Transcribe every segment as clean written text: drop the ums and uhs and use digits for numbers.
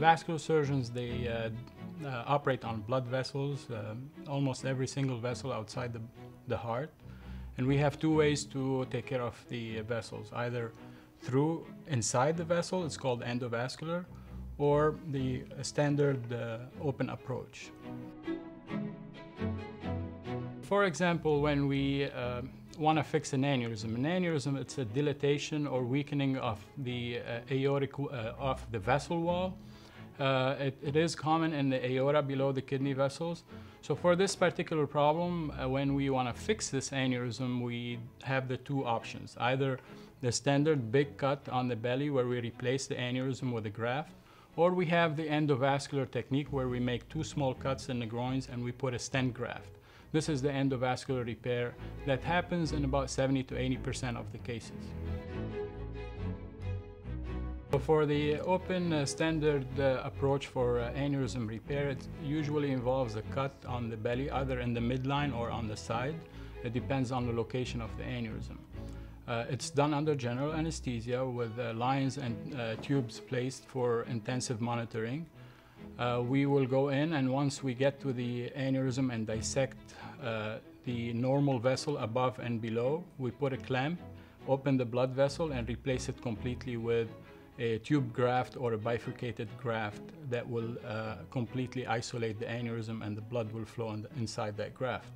Vascular surgeons, they operate on blood vessels, almost every single vessel outside the heart. And we have two ways to take care of the vessels, either through inside the vessel, it's called endovascular, or the standard open approach. For example, when we want to fix an aneurysm. An aneurysm, it's a dilatation or weakening of the aortic, of the vessel wall. It is common in the aorta below the kidney vessels. So for this particular problem, when we want to fix this aneurysm, we have the two options. Either the standard big cut on the belly where we replace the aneurysm with a graft, or we have the endovascular technique where we make two small cuts in the groins and we put a stent graft. This is the endovascular repair that happens in about 70% to 80% of the cases. For the open standard approach for aneurysm repair, it usually involves a cut on the belly, either in the midline or on the side. It depends on the location of the aneurysm. It's done under general anesthesia with lines and tubes placed for intensive monitoring. We will go in, and once we get to the aneurysm and dissect the normal vessel above and below, we put a clamp, open the blood vessel, and replace it completely with a tube graft or a bifurcated graft that will completely isolate the aneurysm, and the blood will flow inside that graft.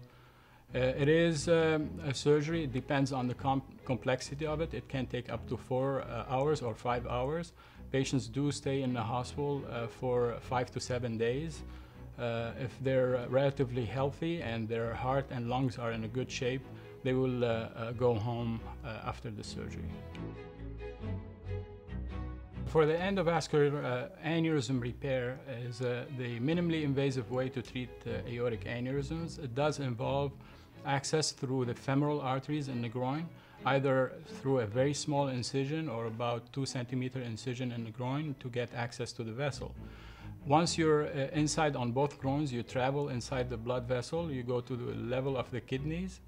It is a surgery. It depends on the complexity of it. It can take up to 4 hours or 5 hours. Patients do stay in the hospital for 5 to 7 days. If they're relatively healthy and their heart and lungs are in a good shape, they will go home after the surgery. For the endovascular aneurysm repair is the minimally invasive way to treat aortic aneurysms. It does involve access through the femoral arteries in the groin, either through a very small incision or about 2 centimeter incision in the groin to get access to the vessel. Once you're inside on both groins, you travel inside the blood vessel, you go to the level of the kidneys,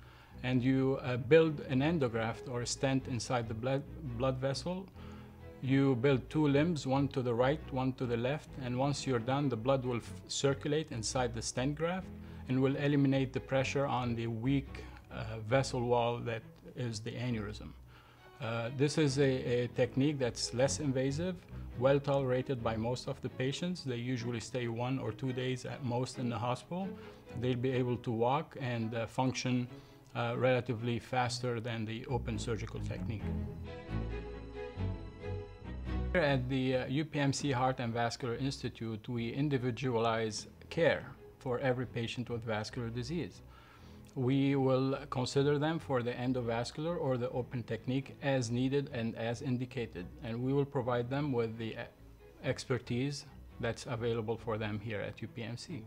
and you build an endograft or a stent inside the blood vessel. You build two limbs, one to the right, one to the left, and once you're done, the blood will circulate inside the stent graft and will eliminate the pressure on the weak vessel wall that is the aneurysm. This is a technique that's less invasive, well tolerated by most of the patients. They usually stay 1 or 2 days at most in the hospital. They'll be able to walk and function relatively faster than the open surgical technique. Here at the UPMC Heart and Vascular Institute, we individualize care for every patient with vascular disease. We will consider them for the endovascular or the open technique as needed and as indicated, and we will provide them with the expertise that's available for them here at UPMC.